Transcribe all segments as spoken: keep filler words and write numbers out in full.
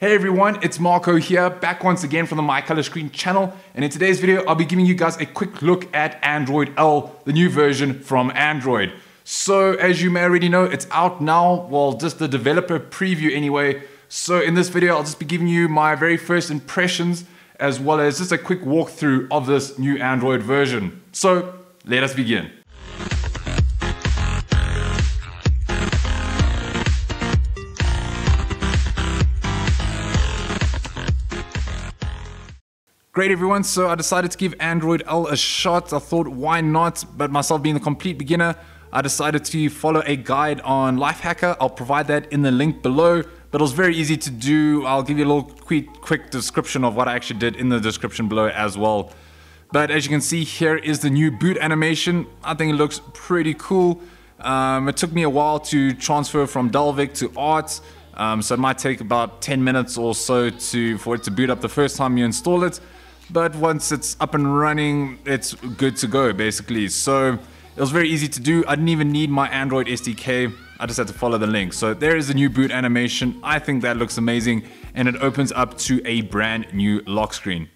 Hey everyone, it's Marco here, back once again from the My Color Screen channel. And in today's video, I'll be giving you guys a quick look at Android L, the new version from Android. So as you may already know, it's out now, well, just the developer preview anyway. So in this video, I'll just be giving you my very first impressions, as well as just a quick walkthrough of this new Android version. So let us begin. Great everyone, so I decided to give Android L a shot. I thought, why not? But myself being a complete beginner, I decided to follow a guide on Lifehacker. I'll provide that in the link below, but it was very easy to do. I'll give you a little quick, quick description of what I actually did in the description below as well. But as you can see, here is the new boot animation. I think it looks pretty cool. Um, it took me a while to transfer from Dalvik to A R T, um, so it might take about ten minutes or so to, for it to boot up the first time you install it. But once it's up and running, it's good to go basically. So it was very easy to do. I didn't even need my Android S D K. I just had to follow the link. So there is a new boot animation. I think that looks amazing. And it opens up to a brand new lock screen.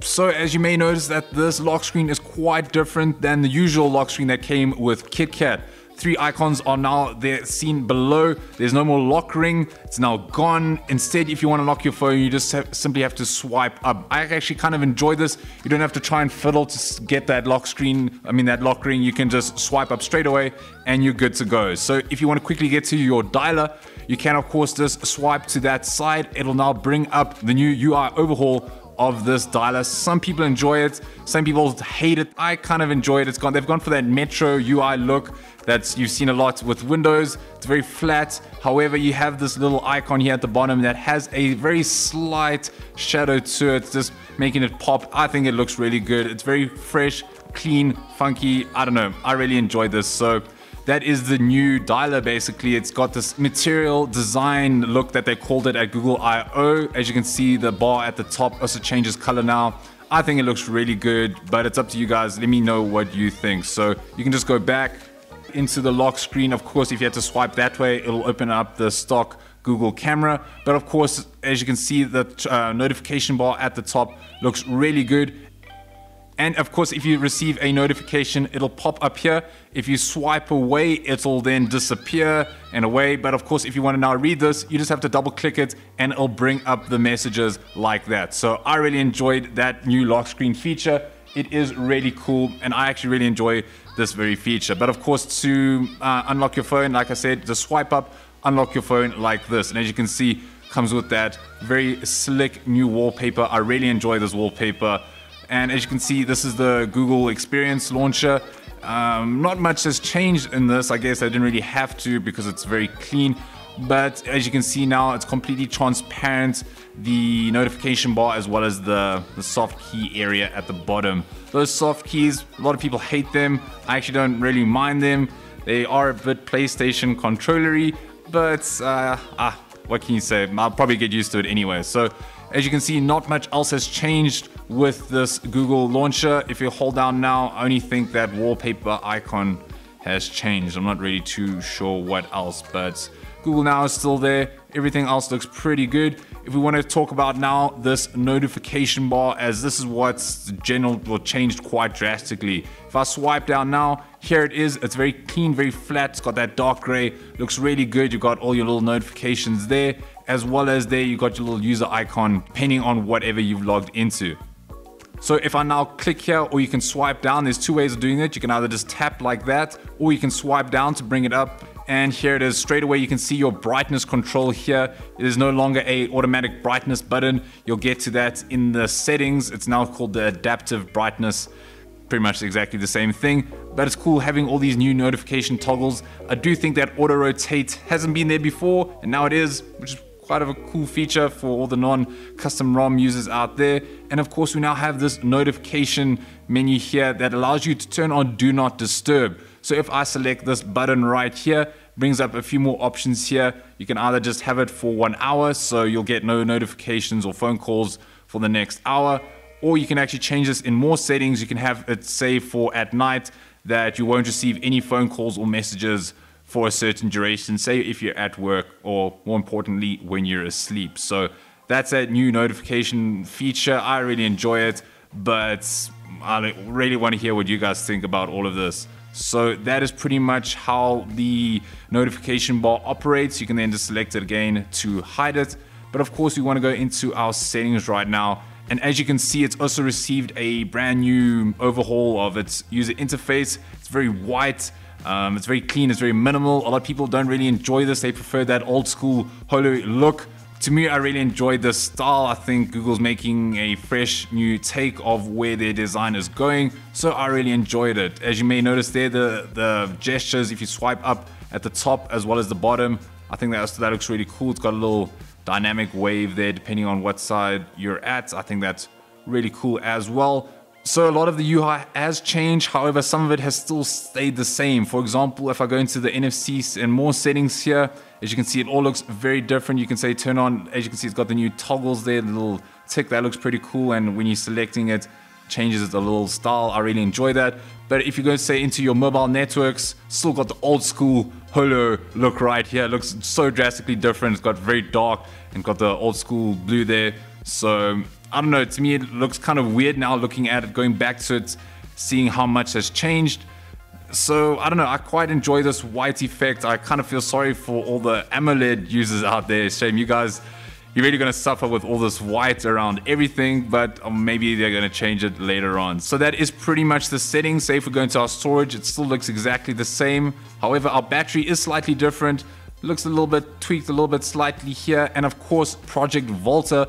So as you may notice that this lock screen is quite different than the usual lock screen that came with KitKat. Three icons are now there seen below. There's no more lock ring, it's now gone. Instead, if you want to lock your phone, you just have, simply have to swipe up. I actually kind of enjoy this. You don't have to try and fiddle to get that lock screen, I mean that lock ring, you can just swipe up straight away and you're good to go. So if you want to quickly get to your dialer, you can of course just swipe to that side. It'll now bring up the new U I overhaul of this dialer. Some people enjoy it, some people hate it. I kind of enjoy it. It's gone, they've gone for that Metro U I look that you've seen a lot with Windows. It's very flat. However, you have this little icon here at the bottom that has a very slight shadow to it, just making it pop. I think it looks really good. It's very fresh, clean, funky. I don't know, I really enjoyed this. So that is the new dialer basically. It's got this material design look that they called it at Google I O As you can see, the bar at the top also changes color now. I think it looks really good, but it's up to you guys. Let me know what you think. So you can just go back into the lock screen. Of course, if you had to swipe that way, it'll open up the stock Google camera. But of course, as you can see, the uh, notification bar at the top looks really good. And of course, if you receive a notification, it'll pop up here. If you swipe away, it'll then disappear and away. But of course, if you want to now read this, you just have to double click it and it'll bring up the messages like that. So I really enjoyed that new lock screen feature. It is really cool and I actually really enjoy this very feature. But of course, to uh, unlock your phone, like I said, just swipe up, unlock your phone like this. And as you can see, comes with that very slick new wallpaper. I really enjoy this wallpaper. And as you can see, this is the Google Experience Launcher. Um, not much has changed in this. I guess I didn't really have to because it's very clean. But as you can see now, it's completely transparent. The notification bar as well as the, the soft key area at the bottom. Those soft keys, a lot of people hate them. I actually don't really mind them. They are a bit PlayStation controllery, but uh, ah, what can you say? I'll probably get used to it anyway. So as you can see, not much else has changed with this Google launcher. If you hold down now, I only think that wallpaper icon has changed. I'm not really too sure what else, but Google Now is still there. Everything else looks pretty good. If we want to talk about now this notification bar, as this is what's general or changed quite drastically. If I swipe down now, here it is. It's very clean, very flat. It's got that dark gray. Looks really good. You've got all your little notifications there, as well as there you got your little user icon depending on whatever you've logged into. So if I now click here, or you can swipe down, there's two ways of doing it. You can either just tap like that, or you can swipe down to bring it up. And here it is, straight away you can see your brightness control here. It is no longer a automatic brightness button. You'll get to that in the settings. It's now called the adaptive brightness. Pretty much exactly the same thing, but it's cool having all these new notification toggles. I do think that auto rotate hasn't been there before, and now it is, which is quite of a cool feature for all the non-custom ROM users out there. And of course, we now have this notification menu here that allows you to turn on Do Not Disturb. So if I select this button right here, brings up a few more options here. You can either just have it for one hour, so you'll get no notifications or phone calls for the next hour, or you can actually change this in more settings. You can have it say for at night that you won't receive any phone calls or messages for a certain duration, say if you're at work or more importantly when you're asleep. So that's that new notification feature. I really enjoy it, but I really want to hear what you guys think about all of this. So that is pretty much how the notification bar operates. You can then just select it again to hide it. But of course, we want to go into our settings right now. And as you can see, it's also received a brand new overhaul of its user interface. It's very white, um, it's very clean, it's very minimal. A lot of people don't really enjoy this. They prefer that old school Holo look. To me, I really enjoyed this style. I think Google's making a fresh new take of where their design is going. So I really enjoyed it. As you may notice there, the, the gestures, if you swipe up at the top as well as the bottom, I think that, that looks really cool. It's got a little dynamic wave there depending on what side you're at. I think that's really cool as well. So a lot of the U I has changed, however some of it has still stayed the same. For example, if I go into the N F Cs and more settings here, as you can see it all looks very different. You can say turn on, as you can see it's got the new toggles there, the little tick, that looks pretty cool, and when you're selecting it, changes it a little style. I really enjoy that. But if you go say into your mobile networks, still got the old school Holo look right here. It looks so drastically different. It's got very dark and got the old school blue there. So I don't know, to me it looks kind of weird now looking at it, going back to it, seeing how much has changed. So I don't know, I quite enjoy this white effect. I kind of feel sorry for all the AMOLED users out there. Shame you guys. You're really going to suffer with all this white around everything, but maybe they're going to change it later on. So that is pretty much the settings. Say if we go into our storage, it still looks exactly the same. However, our battery is slightly different. Looks a little bit tweaked, a little bit slightly here. And of course, Project Volta,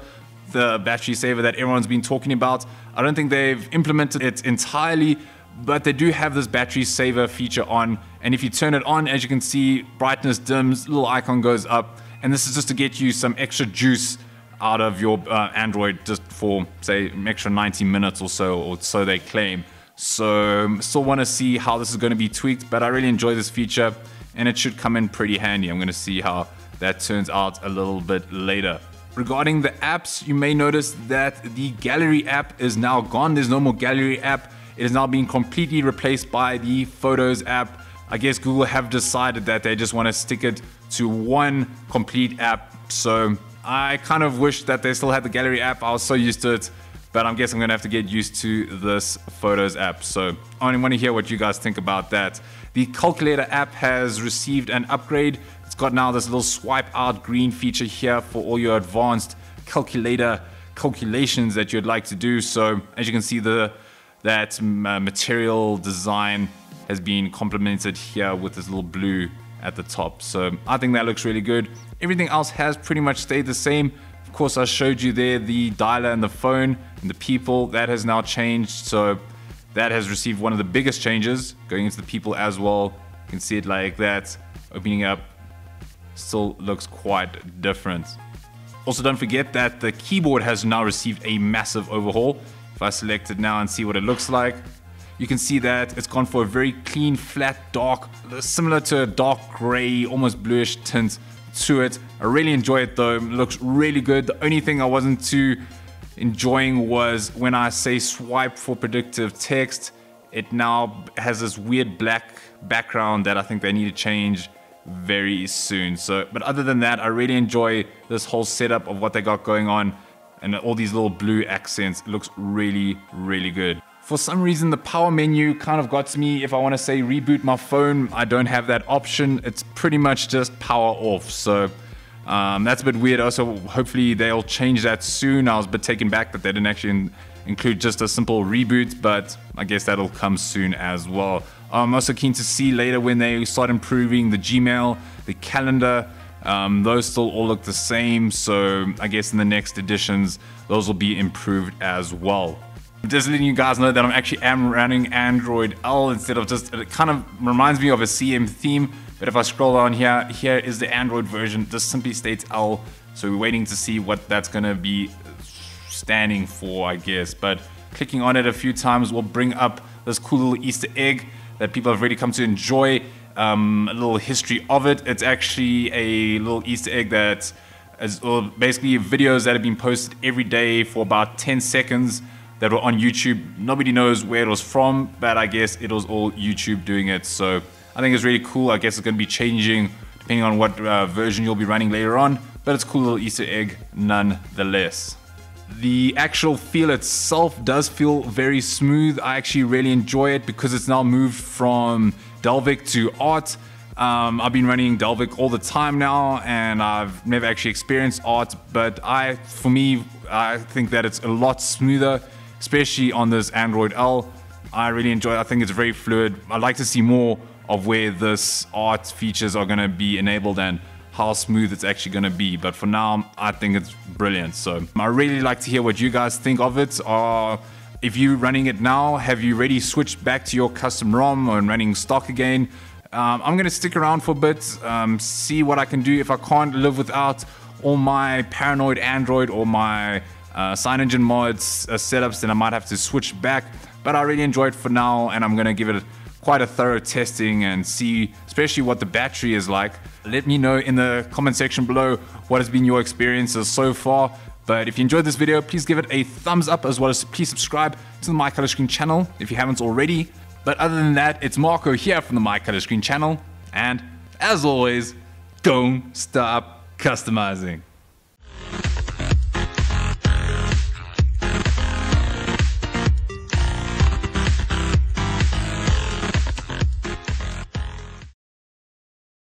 the battery saver that everyone's been talking about. I don't think they've implemented it entirely, but they do have this battery saver feature on. And if you turn it on, as you can see, brightness dims, little icon goes up. And this is just to get you some extra juice out of your uh, Android just for, say, an extra ninety minutes or so, or so they claim. So um, still want to see how this is going to be tweaked, but I really enjoy this feature and it should come in pretty handy. I'm going to see how that turns out a little bit later. Regarding the apps, you may notice that the gallery app is now gone. There's no more gallery app. It is now being completely replaced by the Photos app. I guess Google have decided that they just want to stick it to one complete app. So I kind of wish that they still had the gallery app. I was so used to it, but I guess I'm gonna have to get used to this Photos app. So I only want to hear what you guys think about that. The calculator app has received an upgrade. It's got now this little swipe out green feature here for all your advanced calculator calculations that you'd like to do. So as you can see, the that material design has been complemented here with this little blue at the top. So I think that looks really good. Everything else has pretty much stayed the same. Of course, I showed you there the dialer and the phone and the people. That has now changed. So that has received one of the biggest changes. Going into the people as well. You can see it like that. Opening up still looks quite different. Also, don't forget that the keyboard has now received a massive overhaul. If I select it now and see what it looks like, you can see that it's gone for a very clean, flat, dark, similar to a dark gray, almost bluish tint to it. I really enjoy it though, it looks really good. The only thing I wasn't too enjoying was when I say swipe for predictive text, it now has this weird black background that I think they need to change very soon. So, but other than that, I really enjoy this whole setup of what they got going on and all these little blue accents. It looks really, really good. For some reason, the power menu kind of got to me. If I want to say reboot my phone, I don't have that option. It's pretty much just power off. So um, that's a bit weird. Also, hopefully they'll change that soon. I was a bit taken back that they didn't actually in include just a simple reboot, but I guess that'll come soon as well. I'm also keen to see later when they start improving the Gmail, the calendar. Um, those still all look the same. So I guess in the next editions, those will be improved as well. Just letting you guys know that I'm actually am running Android L instead of just, it kind of reminds me of a C M theme, but if I scroll down here, here is the Android version, just simply states L. So we're waiting to see what that's gonna be standing for, I guess. But clicking on it a few times will bring up this cool little Easter egg that people have really come to enjoy, um, a little history of it. It's actually a little Easter egg that is basically videos that have been posted every day for about ten seconds. That were on YouTube. Nobody knows where it was from, but I guess it was all YouTube doing it. So I think it's really cool. I guess it's gonna be changing depending on what uh, version you'll be running later on. but it's a cool little Easter egg nonetheless. The actual feel itself does feel very smooth. I actually really enjoy it because it's now moved from Dalvik to A R T. Um, I've been running Dalvik all the time now, and I've never actually experienced A R T, but I, for me, I think that it's a lot smoother, especially on this Android L. I really enjoy it. I think it's very fluid. I'd like to see more of where this A R T features are going to be enabled and how smooth it's actually going to be. But for now, I think it's brilliant. So I really like to hear what you guys think of it. Uh, if you're running it now, have you already switched back to your custom ROM and running stock again? Um, I'm going to stick around for a bit, um, see what I can do if I can't live without all my Paranoid Android or my uh, Sign Engine mods uh, setups, then I might have to switch back. But I really enjoy it for now, and I'm going to give it quite a thorough testing and see especially what the battery is like. Let me know in the comment section below what has been your experiences so far. But if you enjoyed this video, please give it a thumbs up, as well as please subscribe to the My Color Screen channel if you haven't already. But other than that, it's Marco here from the My Color Screen channel, and as always, don't stop customizing.